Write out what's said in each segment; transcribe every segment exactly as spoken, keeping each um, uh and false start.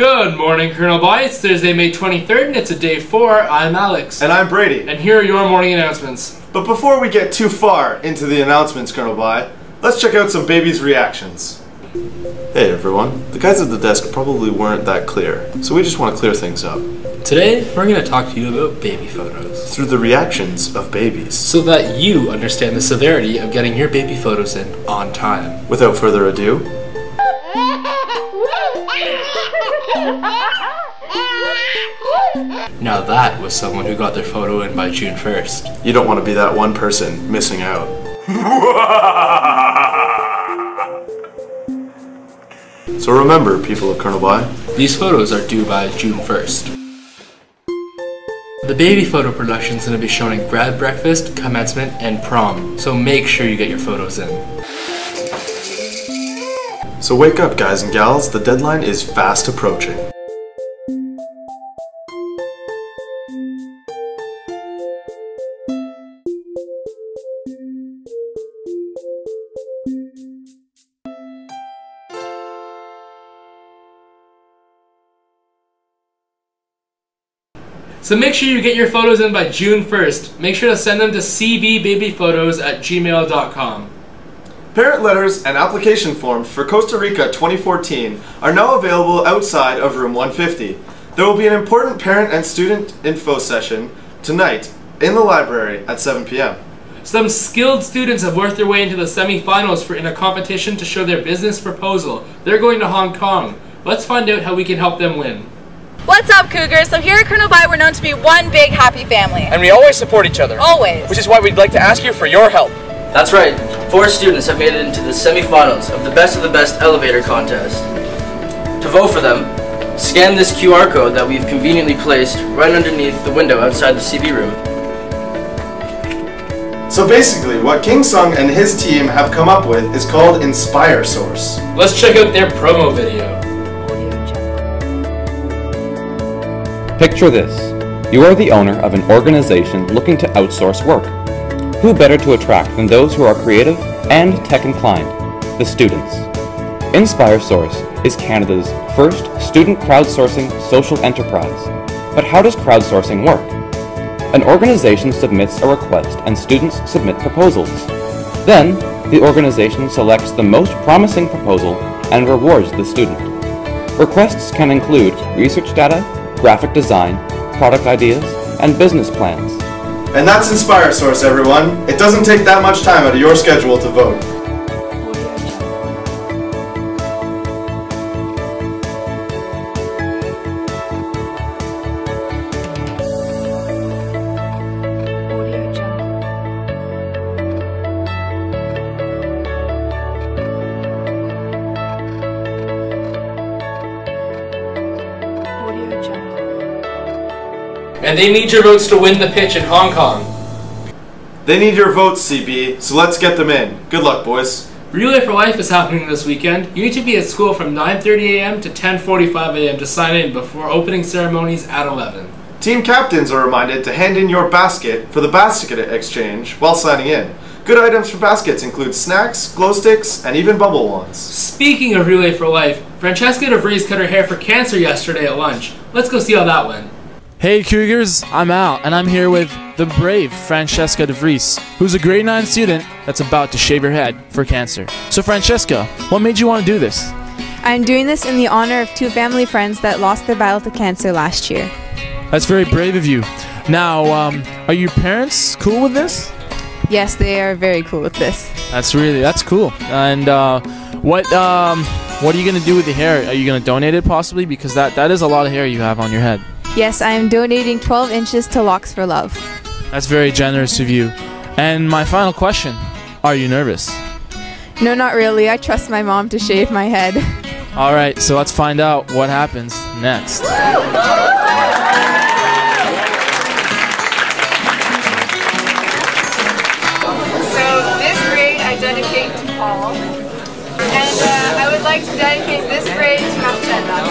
Good morning, Colonel By. It's Thursday, May twenty-third, and it's a day four. I'm Alex. And I'm Brady. And here are your morning announcements. But before we get too far into the announcements, Colonel By, let's check out some babies' reactions. Hey everyone. The guys at the desk probably weren't that clear, so we just want to clear things up. Today, we're going to talk to you about baby photos. Through the reactions of babies. So that you understand the severity of getting your baby photos in on time. Without further ado, now that was someone who got their photo in by June first. You don't want to be that one person missing out. So remember, people of Colonel By, these photos are due by June first. The baby photo production is going to be shown at grad breakfast, commencement, and prom, so make sure you get your photos in. So wake up, guys and gals, the deadline is fast approaching. So make sure you get your photos in by June first. Make sure to send them to c b baby photos at gmail dot com. Parent letters and application forms for Costa Rica twenty fourteen are now available outside of room one fifty. There will be an important parent and student info session tonight in the library at seven p m Some skilled students have worked their way into the semi-finals for in a competition to show their business proposal. They're going to Hong Kong. Let's find out how we can help them win. What's up, Cougars? So here at Colonel By, we're known to be one big happy family. And we always support each other. Always. Which is why we'd like to ask you for your help. That's right. Four students have made it into the semi-finals of the Best of the Best Elevator Contest. To vote for them, scan this Q R code that we've conveniently placed right underneath the window outside the C B room. So basically, what King Sung and his team have come up with is called InspireSource. Let's check out their promo video. Picture this. You are the owner of an organization looking to outsource work. Who better to attract than those who are creative and tech-inclined, the students? InspireSource is Canada's first student crowdsourcing social enterprise. But how does crowdsourcing work? An organization submits a request and students submit proposals. Then, the organization selects the most promising proposal and rewards the student. Requests can include research data, graphic design, product ideas, and business plans. And that's InspireSource, everyone. It doesn't take that much time out of your schedule to vote. And they need your votes to win the pitch in Hong Kong. They need your votes, C B, so let's get them in. Good luck, boys. Relay for Life is happening this weekend. You need to be at school from nine thirty a m to ten forty-five a m to sign in before opening ceremonies at eleven. Team captains are reminded to hand in your basket for the basket exchange while signing in. Good items for baskets include snacks, glow sticks, and even bubble wands. Speaking of Relay for Life, Francesca DeVries cut her hair for cancer yesterday at lunch. Let's go see how that went. Hey Cougars, I'm Al, and I'm here with the brave Francesca DeVries, who's a grade nine student that's about to shave her head for cancer. So Francesca, what made you want to do this? I'm doing this in the honor of two family friends that lost their battle to cancer last year. That's very brave of you. Now, um, are your parents cool with this? Yes, they are very cool with this. That's really, that's cool. And uh, what, um, what are you going to do with the hair? Are you going to donate it possibly? Because that, that is a lot of hair you have on your head. Yes, I am donating twelve inches to Locks for Love. That's very generous of you. And my final question, are you nervous? No, not really. I trust my mom to shave my head. All right, so let's find out what happens next. So this grade I dedicate to Paul. And uh, I would like to dedicate this grade to Marcella.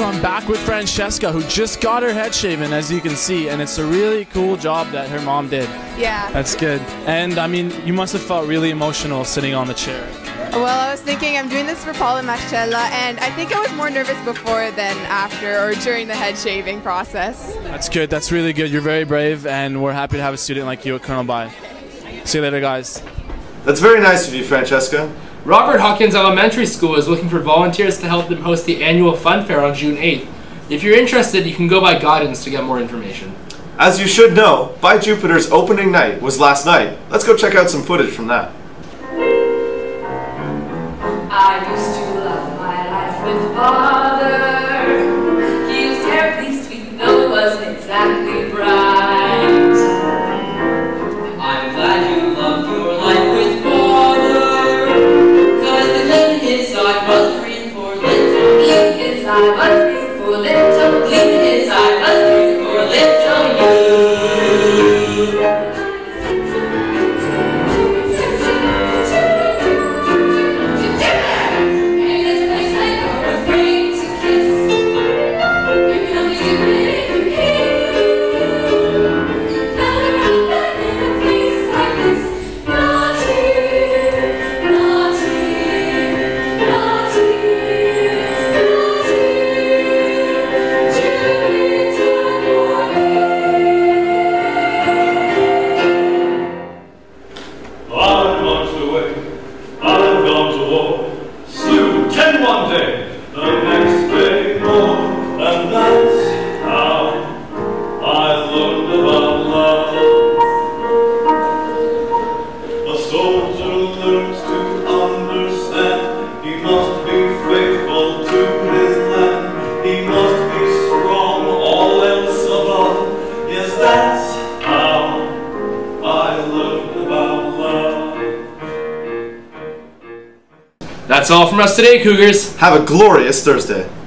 So I'm back with Francesca, who just got her head shaven, as you can see, and it's a really cool job that her mom did. Yeah. That's good. And I mean, you must have felt really emotional sitting on the chair. Well, I was thinking I'm doing this for Paul and Marcella, and I think I was more nervous before than after or during the head shaving process. That's good. That's really good. You're very brave, and we're happy to have a student like you at Colonel By. See you later, guys. That's very nice of you, Francesca. Robert Hawkins Elementary School is looking for volunteers to help them host the annual Fun Fair on June eighth. If you're interested, you can go by Gardens to get more information. As you should know, By Jupiter's opening night was last night. Let's go check out some footage from that. I used to love my life with father. He was terribly sweet, though it wasn't exactly right. I'm glad you loved your life with father, 'cause the king his I must read for little kids, I must read for little kids, I must read for little you. That's all from us today, Cougars. Have a glorious Thursday.